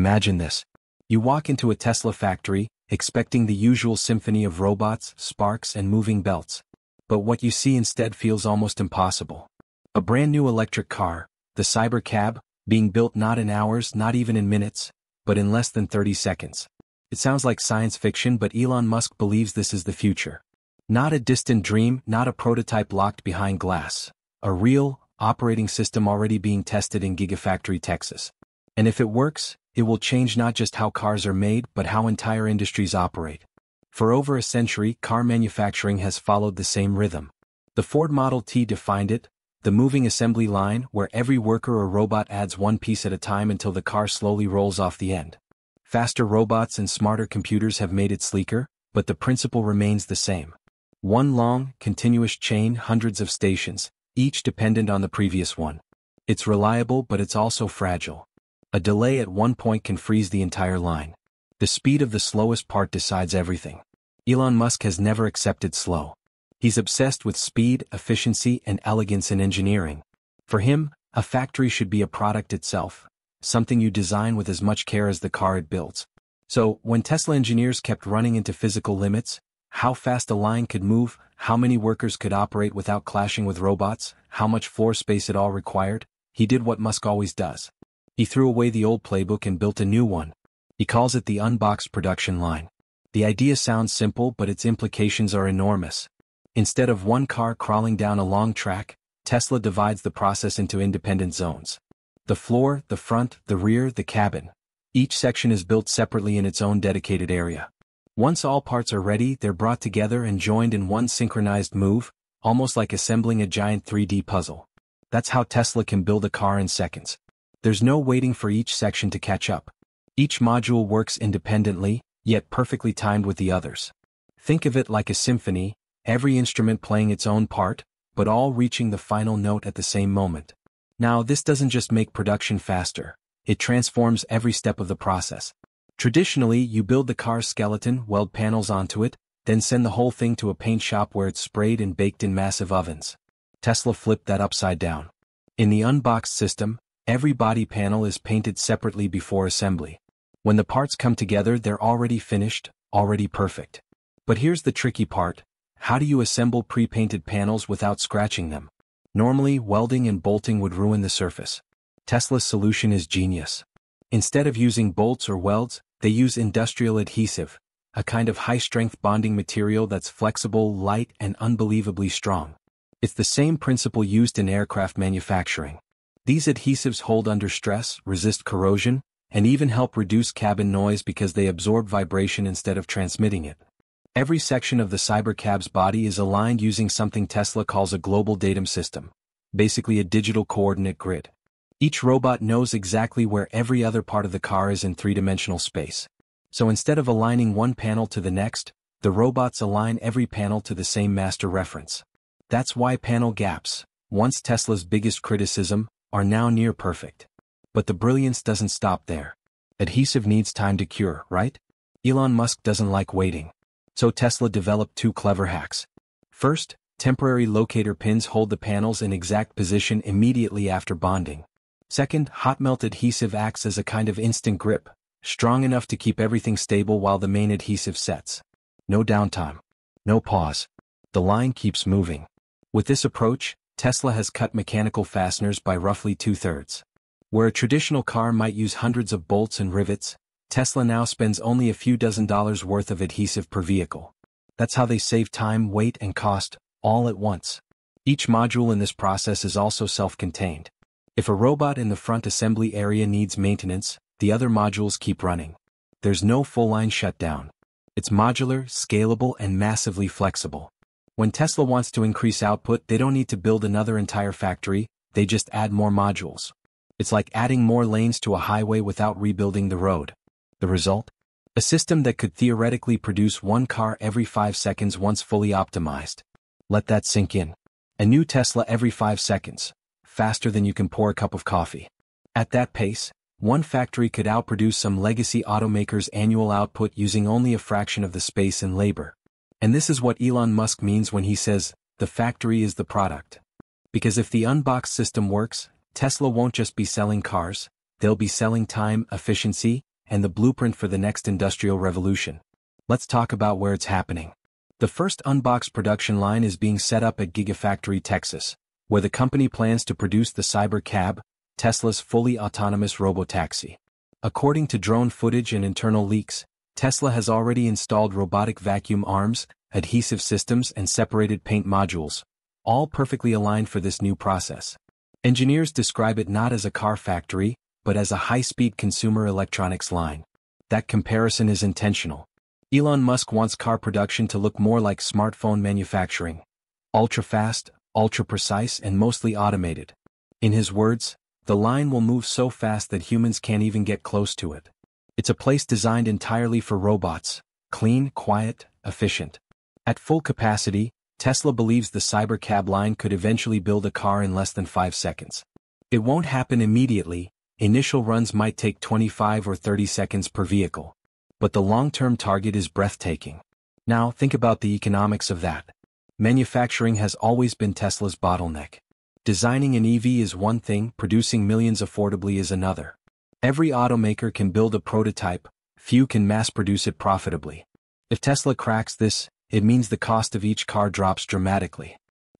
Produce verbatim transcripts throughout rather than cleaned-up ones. Imagine this. You walk into a Tesla factory, expecting the usual symphony of robots, sparks, and moving belts. But what you see instead feels almost impossible. A brand new electric car, the CyberCab, being built not in hours, not even in minutes, but in less than thirty seconds. It sounds like science fiction, but Elon Musk believes this is the future. Not a distant dream, not a prototype locked behind glass. A real, operating system already being tested in Gigafactory, Texas. And if it works, it will change not just how cars are made, but how entire industries operate. For over a century, car manufacturing has followed the same rhythm. The Ford Model T defined it, the moving assembly line where every worker or robot adds one piece at a time until the car slowly rolls off the end. Faster robots and smarter computers have made it sleeker, but the principle remains the same. One long, continuous chain, hundreds of stations, each dependent on the previous one. It's reliable, but it's also fragile. A delay at one point can freeze the entire line. The speed of the slowest part decides everything. Elon Musk has never accepted slow. He's obsessed with speed, efficiency, and elegance in engineering. For him, a factory should be a product itself, something you design with as much care as the car it builds. So, when Tesla engineers kept running into physical limits, how fast a line could move, how many workers could operate without clashing with robots, how much floor space it all required, he did what Musk always does. He threw away the old playbook and built a new one. He calls it the unboxed production line. The idea sounds simple, but its implications are enormous. Instead of one car crawling down a long track, Tesla divides the process into independent zones. The floor, the front, the rear, the cabin. Each section is built separately in its own dedicated area. Once all parts are ready, they're brought together and joined in one synchronized move, almost like assembling a giant three D puzzle. That's how Tesla can build a car in seconds. There's no waiting for each section to catch up. Each module works independently, yet perfectly timed with the others. Think of it like a symphony, every instrument playing its own part, but all reaching the final note at the same moment. Now, this doesn't just make production faster, it transforms every step of the process. Traditionally, you build the car's skeleton, weld panels onto it, then send the whole thing to a paint shop where it's sprayed and baked in massive ovens. Tesla flipped that upside down. In the unboxed system, every body panel is painted separately before assembly. When the parts come together, they're already finished, already perfect. But here's the tricky part. How do you assemble pre-painted panels without scratching them? Normally, welding and bolting would ruin the surface. Tesla's solution is genius. Instead of using bolts or welds, they use industrial adhesive, a kind of high-strength bonding material that's flexible, light, and unbelievably strong. It's the same principle used in aircraft manufacturing. These adhesives hold under stress, resist corrosion, and even help reduce cabin noise because they absorb vibration instead of transmitting it. Every section of the CyberCab's body is aligned using something Tesla calls a global datum system, basically a digital coordinate grid. Each robot knows exactly where every other part of the car is in three-dimensional space. So instead of aligning one panel to the next, the robots align every panel to the same master reference. That's why panel gaps, once Tesla's biggest criticism, are now near perfect. But the brilliance doesn't stop there. Adhesive needs time to cure, right? Elon Musk doesn't like waiting. So Tesla developed two clever hacks. First, temporary locator pins hold the panels in exact position immediately after bonding. Second, hot melt adhesive acts as a kind of instant grip, strong enough to keep everything stable while the main adhesive sets. No downtime. No pause. The line keeps moving. With this approach, Tesla has cut mechanical fasteners by roughly two-thirds. Where a traditional car might use hundreds of bolts and rivets, Tesla now spends only a few dozen dollars worth of adhesive per vehicle. That's how they save time, weight, and cost, all at once. Each module in this process is also self-contained. If a robot in the front assembly area needs maintenance, the other modules keep running. There's no full-line shutdown. It's modular, scalable, and massively flexible. When Tesla wants to increase output, they don't need to build another entire factory, they just add more modules. It's like adding more lanes to a highway without rebuilding the road. The result? A system that could theoretically produce one car every five seconds once fully optimized. Let that sink in. A new Tesla every five seconds, faster than you can pour a cup of coffee. At that pace, one factory could outproduce some legacy automaker's annual output using only a fraction of the space and labor. And this is what Elon Musk means when he says, the factory is the product. Because if the unboxed system works, Tesla won't just be selling cars, they'll be selling time, efficiency, and the blueprint for the next industrial revolution. Let's talk about where it's happening. The first unboxed production line is being set up at Gigafactory, Texas, where the company plans to produce the CyberCab, Tesla's fully autonomous robotaxi. According to drone footage and internal leaks, Tesla has already installed robotic vacuum arms, adhesive systems and separated paint modules, all perfectly aligned for this new process. Engineers describe it not as a car factory, but as a high-speed consumer electronics line. That comparison is intentional. Elon Musk wants car production to look more like smartphone manufacturing, ultra-fast, ultra-precise and mostly automated. In his words, the line will move so fast that humans can't even get close to it. It's a place designed entirely for robots, clean, quiet, efficient. At full capacity, Tesla believes the CyberCab line could eventually build a car in less than five seconds. It won't happen immediately. Initial runs might take twenty-five or thirty seconds per vehicle. But the long-term target is breathtaking. Now, think about the economics of that. Manufacturing has always been Tesla's bottleneck. Designing an E V is one thing, producing millions affordably is another. Every automaker can build a prototype, few can mass-produce it profitably. If Tesla cracks this, it means the cost of each car drops dramatically.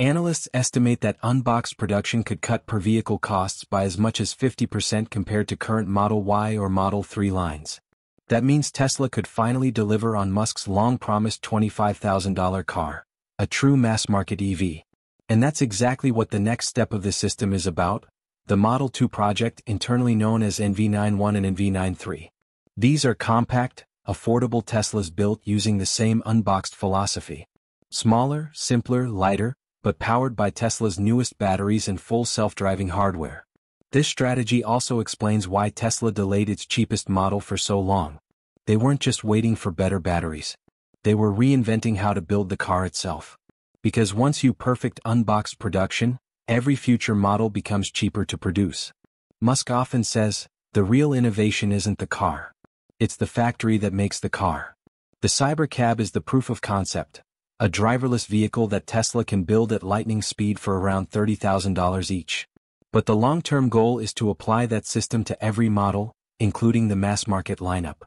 Analysts estimate that unboxed production could cut per vehicle costs by as much as fifty percent compared to current Model Y or Model three lines. That means Tesla could finally deliver on Musk's long-promised twenty-five thousand dollar car, a true mass-market E V. And that's exactly what the next step of the system is about, the Model two project internally known as N V ninety-one and N V ninety-three. These are compact, affordable Teslas built using the same unboxed philosophy. Smaller, simpler, lighter, but powered by Tesla's newest batteries and full self-driving hardware. This strategy also explains why Tesla delayed its cheapest model for so long. They weren't just waiting for better batteries. They were reinventing how to build the car itself. Because once you perfect unboxed production, every future model becomes cheaper to produce. Musk often says, the real innovation isn't the car. It's the factory that makes the car. The CyberCab is the proof of concept. A driverless vehicle that Tesla can build at lightning speed for around thirty thousand dollars each. But the long-term goal is to apply that system to every model, including the mass-market lineup.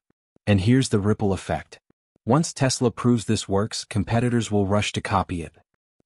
And here's the ripple effect. Once Tesla proves this works, competitors will rush to copy it.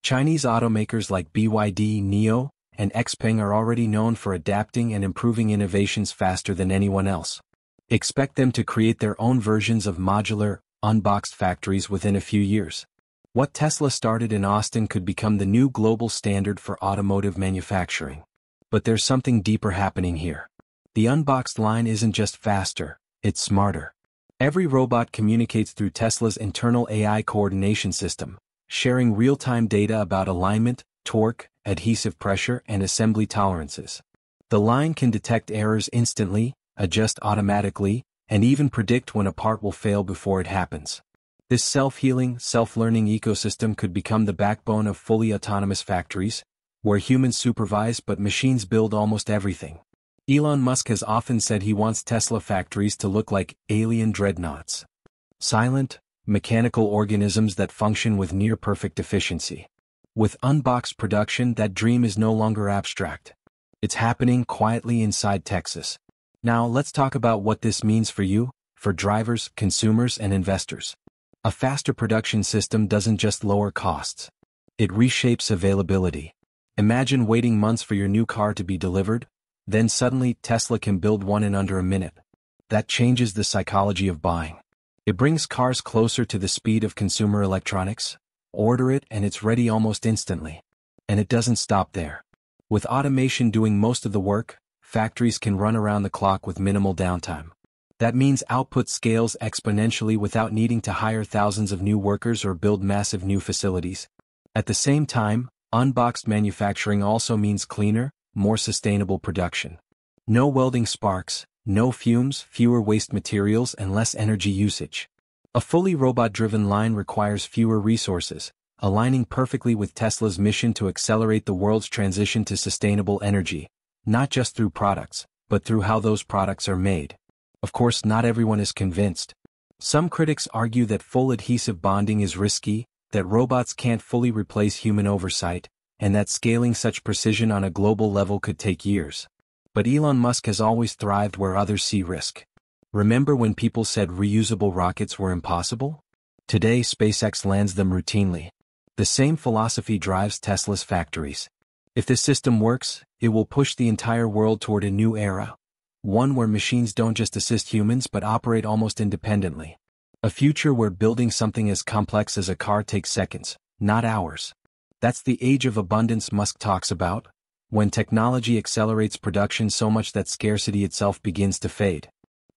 Chinese automakers like B Y D, N I O, and XPeng are already known for adapting and improving innovations faster than anyone else. Expect them to create their own versions of modular, unboxed factories within a few years. What Tesla started in Austin could become the new global standard for automotive manufacturing. But there's something deeper happening here. The unboxed line isn't just faster, it's smarter. Every robot communicates through Tesla's internal A I coordination system, sharing real-time data about alignment, torque, adhesive pressure, and assembly tolerances. The line can detect errors instantly, adjust automatically, and even predict when a part will fail before it happens. This self-healing, self-learning ecosystem could become the backbone of fully autonomous factories, where humans supervise but machines build almost everything. Elon Musk has often said he wants Tesla factories to look like alien dreadnoughts. Silent, mechanical organisms that function with near-perfect efficiency. With unboxed production, that dream is no longer abstract. It's happening quietly inside Texas. Now, let's talk about what this means for you, for drivers, consumers, and investors. A faster production system doesn't just lower costs. It reshapes availability. Imagine waiting months for your new car to be delivered, then suddenly Tesla can build one in under a minute. That changes the psychology of buying. It brings cars closer to the speed of consumer electronics. Order it and it's ready almost instantly. And it doesn't stop there. With automation doing most of the work, factories can run around the clock with minimal downtime. That means output scales exponentially without needing to hire thousands of new workers or build massive new facilities. At the same time, unboxed manufacturing also means cleaner, more sustainable production. No welding sparks, no fumes, fewer waste materials, and less energy usage. A fully robot-driven line requires fewer resources, aligning perfectly with Tesla's mission to accelerate the world's transition to sustainable energy, not just through products, but through how those products are made. Of course, not everyone is convinced. Some critics argue that full adhesive bonding is risky, that robots can't fully replace human oversight, and that scaling such precision on a global level could take years. But Elon Musk has always thrived where others see risk. Remember when people said reusable rockets were impossible? Today SpaceX lands them routinely. The same philosophy drives Tesla's factories. If this system works, it will push the entire world toward a new era. One where machines don't just assist humans but operate almost independently. A future where building something as complex as a car takes seconds, not hours. That's the age of abundance Musk talks about, when technology accelerates production so much that scarcity itself begins to fade.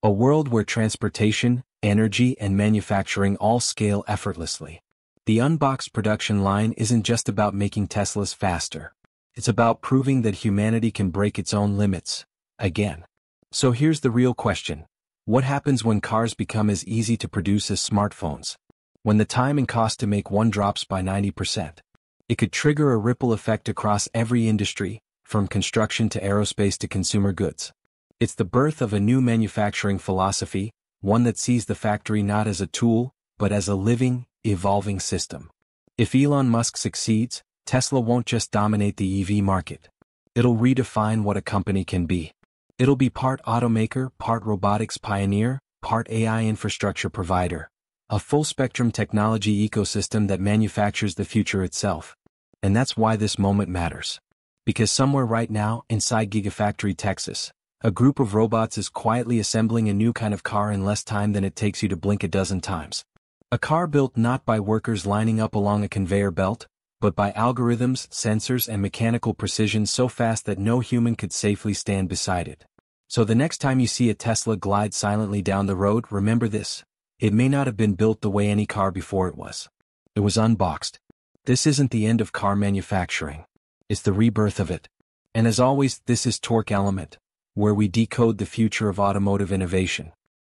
A world where transportation, energy, and manufacturing all scale effortlessly. The unboxed production line isn't just about making Teslas faster. It's about proving that humanity can break its own limits, again. So here's the real question. What happens when cars become as easy to produce as smartphones? When the time and cost to make one drops by ninety percent, it could trigger a ripple effect across every industry, from construction to aerospace to consumer goods. It's the birth of a new manufacturing philosophy, one that sees the factory not as a tool, but as a living, evolving system. If Elon Musk succeeds, Tesla won't just dominate the E V market. It'll redefine what a company can be. It'll be part automaker, part robotics pioneer, part A I infrastructure provider. A full-spectrum technology ecosystem that manufactures the future itself. And that's why this moment matters. Because somewhere right now, inside Gigafactory, Texas, a group of robots is quietly assembling a new kind of car in less time than it takes you to blink a dozen times. A car built not by workers lining up along a conveyor belt, but by algorithms, sensors, and mechanical precision so fast that no human could safely stand beside it. So the next time you see a Tesla glide silently down the road, remember this. It may not have been built the way any car before it was. It was unboxed. This isn't the end of car manufacturing. It's the rebirth of it. And as always, this is Torque Element, where we decode the future of automotive innovation.